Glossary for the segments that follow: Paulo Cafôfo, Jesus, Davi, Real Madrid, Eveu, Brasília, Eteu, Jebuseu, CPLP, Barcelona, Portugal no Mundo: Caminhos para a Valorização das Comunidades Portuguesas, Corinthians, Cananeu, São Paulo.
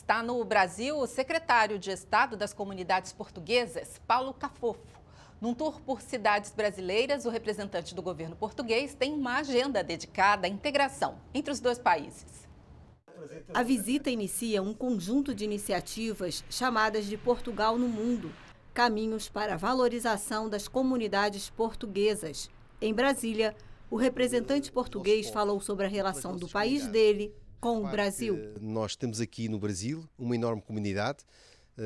Está no Brasil o secretário de Estado das Comunidades Portuguesas, Paulo Cafôfo. Num tour por cidades brasileiras, o representante do governo português tem uma agenda dedicada à integração entre os dois países. A visita inicia um conjunto de iniciativas chamadas de Portugal no Mundo: Caminhos para a Valorização das Comunidades Portuguesas. Em Brasília, o representante português falou sobre a relação do país dele com o Brasil. Nós temos aqui no Brasil uma enorme comunidade,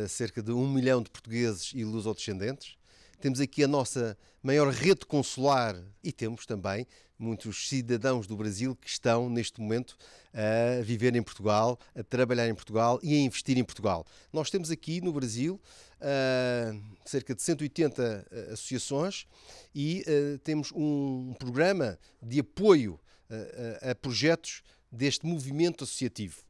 cerca de 1 milhão de portugueses e lusodescendentes. Temos aqui a nossa maior rede consular e temos também muitos cidadãos do Brasil que estão, neste momento, a viver em Portugal, a trabalhar em Portugal e a investir em Portugal. Nós temos aqui no Brasil cerca de 180 associações e temos um programa de apoio a projetos deste movimento associativo.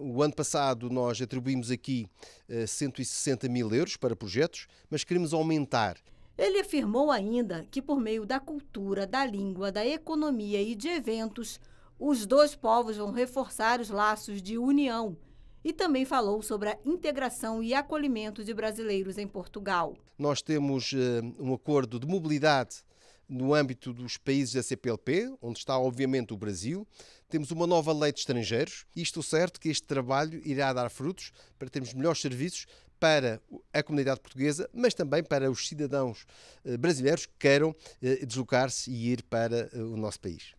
O ano passado nós atribuímos aqui 160.000 euros para projetos, mas queremos aumentar. Ele afirmou ainda que por meio da cultura, da língua, da economia e de eventos, os dois povos vão reforçar os laços de união. E também falou sobre a integração e acolhimento de brasileiros em Portugal. Nós temos um acordo de mobilidade no âmbito dos países da CPLP, onde está obviamente o Brasil. Temos uma nova lei de estrangeiros e estou certo que este trabalho irá dar frutos para termos melhores serviços para a comunidade portuguesa, mas também para os cidadãos brasileiros que queiram deslocar-se e ir para o nosso país.